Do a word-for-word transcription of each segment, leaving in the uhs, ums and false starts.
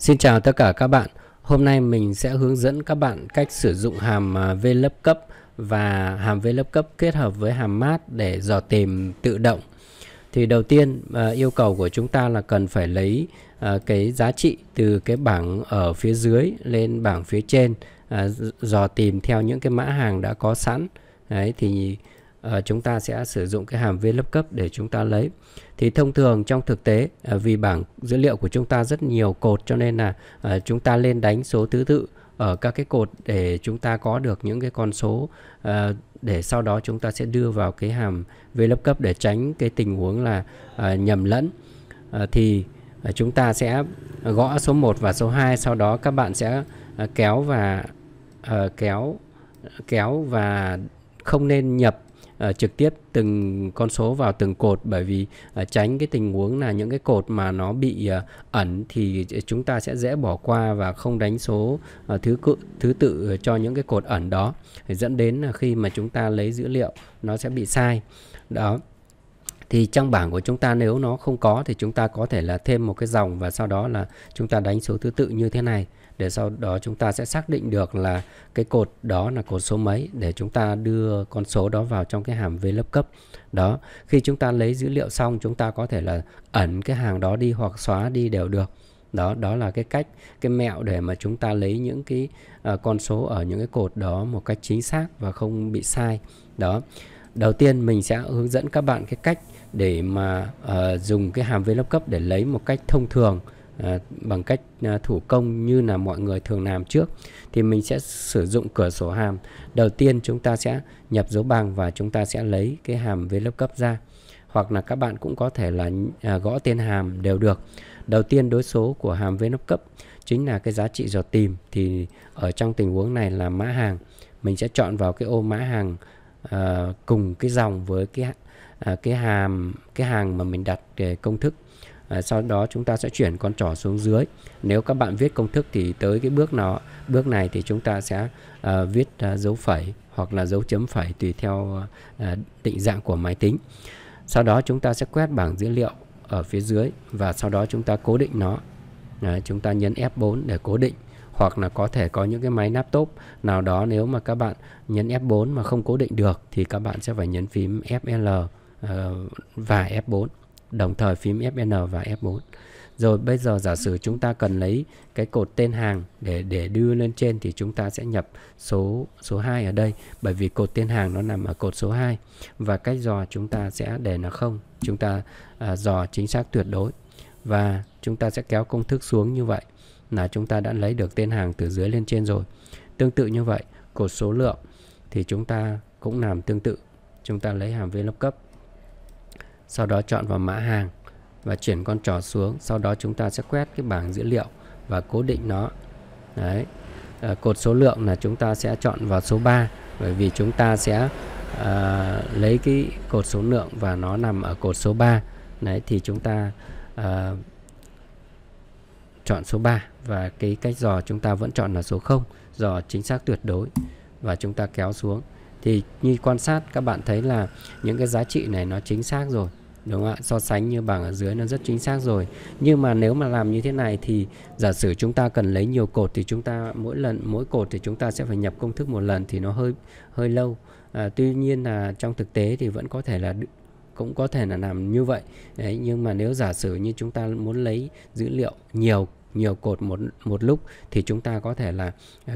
Xin chào tất cả các bạn. Hôm nay mình sẽ hướng dẫn các bạn cách sử dụng hàm VLOOKUP và hàm VLOOKUP kết hợp với hàm match để dò tìm tự động. Thì đầu tiên yêu cầu của chúng ta là cần phải lấy cái giá trị từ cái bảng ở phía dưới lên bảng phía trên, dò tìm theo những cái mã hàng đã có sẵn. Đấy, thì chúng ta sẽ sử dụng cái hàm VLOOKUP để chúng ta lấy. Thì thông thường trong thực tế, vì bảng dữ liệu của chúng ta rất nhiều cột, cho nên là chúng ta lên đánh số thứ tự ở các cái cột để chúng ta có được những cái con số, để sau đó chúng ta sẽ đưa vào cái hàm VLOOKUP để tránh cái tình huống là nhầm lẫn. Thì chúng ta sẽ gõ số một và số hai, sau đó các bạn sẽ kéo và kéo kéo và không nên nhập Uh, trực tiếp từng con số vào từng cột, bởi vì uh, tránh cái tình huống là những cái cột mà nó bị uh, ẩn thì chúng ta sẽ dễ bỏ qua và không đánh số uh, thứ cự, thứ tự cho những cái cột ẩn đó, dẫn đến là khi mà chúng ta lấy dữ liệu nó sẽ bị sai đó. Thì trong bảng của chúng ta nếu nó không có thì chúng ta có thể là thêm một cái dòng và sau đó là chúng ta đánh số thứ tự như thế này, để sau đó chúng ta sẽ xác định được là cái cột đó là cột số mấy để chúng ta đưa con số đó vào trong cái hàm VLOOKUP đó. Khi chúng ta lấy dữ liệu xong, chúng ta có thể là ẩn cái hàng đó đi hoặc xóa đi đều được. Đó, đó là cái cách, cái mẹo để mà chúng ta lấy những cái uh, con số ở những cái cột đó một cách chính xác và không bị sai. Đó. Đầu tiên mình sẽ hướng dẫn các bạn cái cách để mà uh, dùng cái hàm VLOOKUP để lấy một cách thông thường, uh, bằng cách uh, thủ công như là mọi người thường làm trước. Thì mình sẽ sử dụng cửa sổ hàm. Đầu tiên chúng ta sẽ nhập dấu bằng và chúng ta sẽ lấy cái hàm VLOOKUP ra. Hoặc là các bạn cũng có thể là uh, gõ tên hàm đều được. Đầu tiên đối số của hàm VLOOKUP chính là cái giá trị dò tìm. Thì ở trong tình huống này là mã hàng. Mình sẽ chọn vào cái ô mã hàng uh, cùng cái dòng với cái À, cái hàm cái hàng mà mình đặt cái công thức, à, sau đó chúng ta sẽ chuyển con trỏ xuống dưới. Nếu các bạn viết công thức thì tới cái bước nào bước này thì chúng ta sẽ à, viết à, dấu phẩy hoặc là dấu chấm phẩy tùy theo à, định dạng của máy tính. Sau đó chúng ta sẽ quét bảng dữ liệu ở phía dưới và sau đó chúng ta cố định nó. Đấy, chúng ta nhấn F bốn để cố định, hoặc là có thể có những cái máy laptop nào đó nếu mà các bạn nhấn F bốn mà không cố định được thì các bạn sẽ phải nhấn phím F L và F bốn, đồng thời phím F N và F bốn. Rồi bây giờ giả sử chúng ta cần lấy cái cột tên hàng để để đưa lên trên thì chúng ta sẽ nhập số số hai ở đây, bởi vì cột tên hàng nó nằm ở cột số hai, và cách dò chúng ta sẽ để nó không, chúng ta à, dò chính xác tuyệt đối và chúng ta sẽ kéo công thức xuống. Như vậy là chúng ta đã lấy được tên hàng từ dưới lên trên rồi. Tương tự như vậy, cột số lượng thì chúng ta cũng làm tương tự, chúng ta lấy hàm VLOOKUP, sau đó chọn vào mã hàng và chuyển con trỏ xuống, sau đó chúng ta sẽ quét cái bảng dữ liệu và cố định nó. Đấy. À, cột số lượng là chúng ta sẽ chọn vào số ba, bởi vì chúng ta sẽ à, lấy cái cột số lượng và nó nằm ở cột số ba. Đấy, thì chúng ta à, chọn số ba và cái cách dò chúng ta vẫn chọn là số không, dò chính xác tuyệt đối và chúng ta kéo xuống. Thì như quan sát các bạn thấy là những cái giá trị này nó chính xác rồi, đúng không ạ? So sánh như bảng ở dưới nó rất chính xác rồi. Nhưng mà nếu mà làm như thế này thì giả sử chúng ta cần lấy nhiều cột thì chúng ta mỗi lần mỗi cột thì chúng ta sẽ phải nhập công thức một lần, thì nó hơi hơi lâu. À, tuy nhiên là trong thực tế thì vẫn có thể là cũng có thể là làm như vậy. Đấy, nhưng mà nếu giả sử như chúng ta muốn lấy dữ liệu nhiều nhiều cột một một lúc thì chúng ta có thể là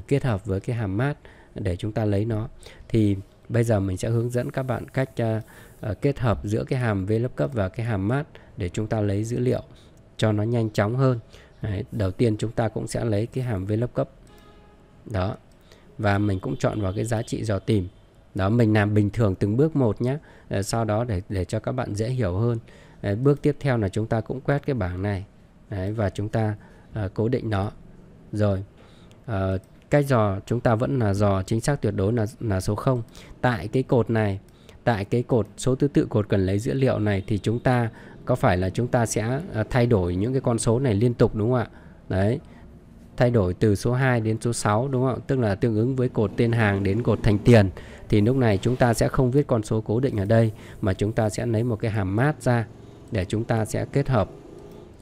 kết hợp với cái hàm match để chúng ta lấy nó. Thì bây giờ mình sẽ hướng dẫn các bạn cách uh, uh, kết hợp giữa cái hàm VLOOKUP và cái hàm match để chúng ta lấy dữ liệu cho nó nhanh chóng hơn. Đấy, đầu tiên chúng ta cũng sẽ lấy cái hàm VLOOKUP đó và mình cũng chọn vào cái giá trị dò tìm đó. Mình làm bình thường từng bước một nhé, sau đó để để cho các bạn dễ hiểu hơn. Đấy, bước tiếp theo là chúng ta cũng quét cái bảng này. Đấy, và chúng ta uh, cố định nó rồi. uh, Cách dò chúng ta vẫn là dò chính xác tuyệt đối là, là số không. Tại cái cột này, tại cái cột số thứ tự cột cần lấy dữ liệu này thì chúng ta có phải là chúng ta sẽ thay đổi những cái con số này liên tục, đúng không ạ? Đấy, thay đổi từ số hai đến số sáu, đúng không ạ? Tức là tương ứng với cột tên hàng đến cột thành tiền. Thì lúc này chúng ta sẽ không viết con số cố định ở đây mà chúng ta sẽ lấy một cái hàm match ra để chúng ta sẽ kết hợp.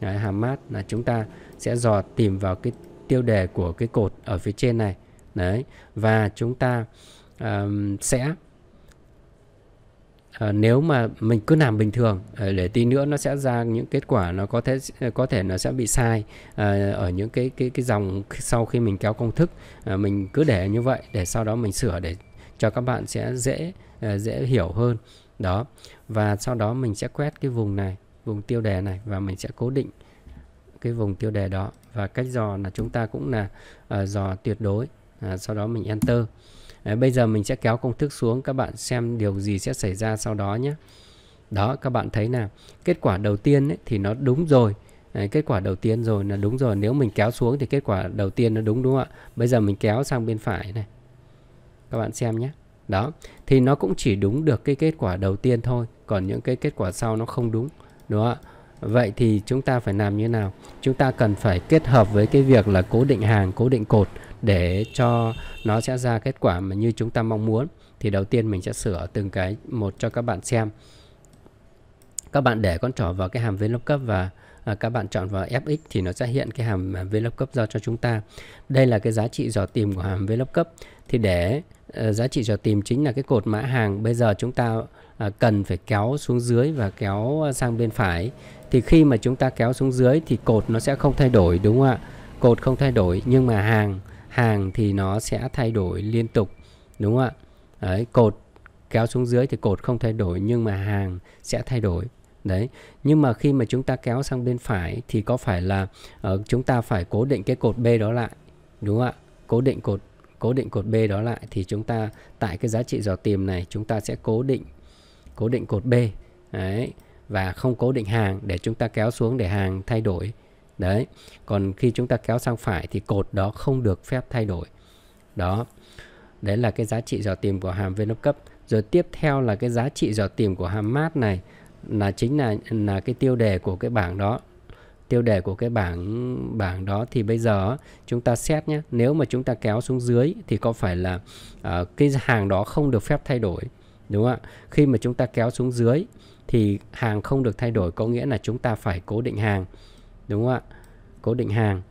Đấy, hàm match là chúng ta sẽ dò tìm vào cái tiêu đề của cái cột ở phía trên này. Đấy, và chúng ta uh, sẽ uh, nếu mà mình cứ làm bình thường uh, để tí nữa nó sẽ ra những kết quả nó có thể có thể nó sẽ bị sai uh, ở những cái cái cái dòng sau khi mình kéo công thức. Uh, mình cứ để như vậy để sau đó mình sửa để cho các bạn sẽ dễ uh, dễ hiểu hơn đó. Và sau đó mình sẽ quét cái vùng này, vùng tiêu đề này, và mình sẽ cố định cái vùng tiêu đề đó. Và cách dò là chúng ta cũng là uh, dò tuyệt đối. À, sau đó mình enter. Đấy, bây giờ mình sẽ kéo công thức xuống, các bạn xem điều gì sẽ xảy ra sau đó nhé. Đó, các bạn thấy là kết quả đầu tiên ấy, thì nó đúng rồi. Đấy, kết quả đầu tiên rồi là đúng rồi. Nếu mình kéo xuống thì kết quả đầu tiên nó đúng, đúng không ạ? Bây giờ mình kéo sang bên phải này, các bạn xem nhé. Đó, thì nó cũng chỉ đúng được cái kết quả đầu tiên thôi, còn những cái kết quả sau nó không đúng, đúng không ạ? Vậy thì chúng ta phải làm như nào? Chúng ta cần phải kết hợp với cái việc là cố định hàng, cố định cột để cho nó sẽ ra kết quả mà như chúng ta mong muốn. Thì đầu tiên mình sẽ sửa từng cái một cho các bạn xem. Các bạn để con trỏ vào cái hàm VLOOKUP và à, các bạn chọn vào ép ích thì nó sẽ hiện cái hàm VLOOKUP ra cho chúng ta. Đây là cái giá trị dò tìm của hàm VLOOKUP. Thì để uh, giá trị dò tìm chính là cái cột mã hàng. Bây giờ chúng ta uh, cần phải kéo xuống dưới và kéo sang bên phải. Thì khi mà chúng ta kéo xuống dưới thì cột nó sẽ không thay đổi, đúng không ạ? Cột không thay đổi, nhưng mà hàng hàng thì nó sẽ thay đổi liên tục, đúng không ạ? Đấy, cột kéo xuống dưới thì cột không thay đổi, nhưng mà hàng sẽ thay đổi. Đấy, nhưng mà khi mà chúng ta kéo sang bên phải thì có phải là uh, chúng ta phải cố định cái cột B đó lại, đúng không ạ? Cố định cột cố định cột B đó lại thì chúng ta tại cái giá trị dò tìm này chúng ta sẽ cố định cố định cột B. Đấy, và không cố định hàng để chúng ta kéo xuống để hàng thay đổi. Đấy, còn khi chúng ta kéo sang phải thì cột đó không được phép thay đổi. Đó, đấy là cái giá trị dò tìm của hàm VLOOKUP. Rồi tiếp theo là cái giá trị dò tìm của hàm MATCH này, là chính là là cái tiêu đề của cái bảng đó. Tiêu đề của cái bảng bảng đó thì bây giờ chúng ta xét nhé. Nếu mà chúng ta kéo xuống dưới thì có phải là uh, cái hàng đó không được phép thay đổi, đúng không ạ? Khi mà chúng ta kéo xuống dưới thì hàng không được thay đổi, có nghĩa là chúng ta phải cố định hàng, đúng không ạ? Cố định hàng.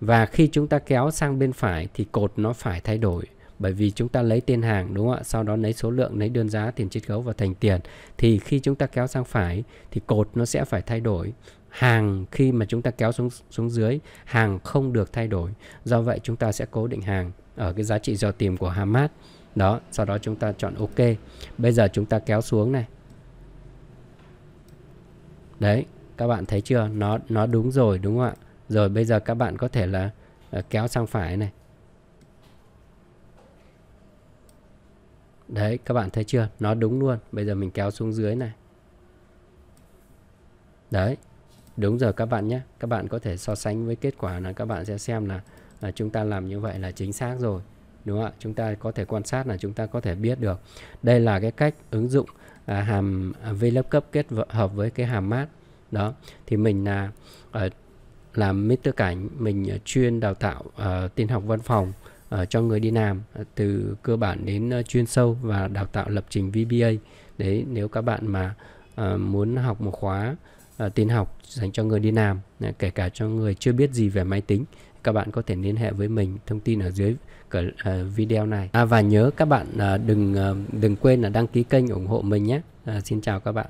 Và khi chúng ta kéo sang bên phải thì cột nó phải thay đổi, bởi vì chúng ta lấy tên hàng, đúng không ạ? Sau đó lấy số lượng, lấy đơn giá, tiền chiết khấu và thành tiền. Thì khi chúng ta kéo sang phải thì cột nó sẽ phải thay đổi. Hàng khi mà chúng ta kéo xuống xuống dưới, hàng không được thay đổi. Do vậy chúng ta sẽ cố định hàng ở cái giá trị dò tìm của hàm MATCH. Đó, sau đó chúng ta chọn OK. Bây giờ chúng ta kéo xuống này. Đấy, các bạn thấy chưa? Nó nó đúng rồi, đúng không ạ? Rồi bây giờ các bạn có thể là uh, kéo sang phải này. Đấy, các bạn thấy chưa? Nó đúng luôn. Bây giờ mình kéo xuống dưới này. Đấy, đúng rồi các bạn nhé. Các bạn có thể so sánh với kết quả là các bạn sẽ xem là uh, chúng ta làm như vậy là chính xác rồi, đúng không ạ? Chúng ta có thể quan sát là chúng ta có thể biết được. Đây là cái cách ứng dụng uh, hàm VLOOKUP kết hợp với cái hàm MATCH. Đó, thì mình là uh, làm mít tơ Cảnh, mình uh, chuyên đào tạo uh, tin học văn phòng uh, cho người đi làm uh, từ cơ bản đến uh, chuyên sâu và đào tạo lập trình vê bê a. Đấy, nếu các bạn mà uh, muốn học một khóa uh, tin học dành cho người đi làm, uh, kể cả cho người chưa biết gì về máy tính, các bạn có thể liên hệ với mình, thông tin ở dưới video này. À, và nhớ các bạn uh, đừng uh, đừng quên là đăng ký kênh ủng hộ mình nhé. Uh, xin chào các bạn.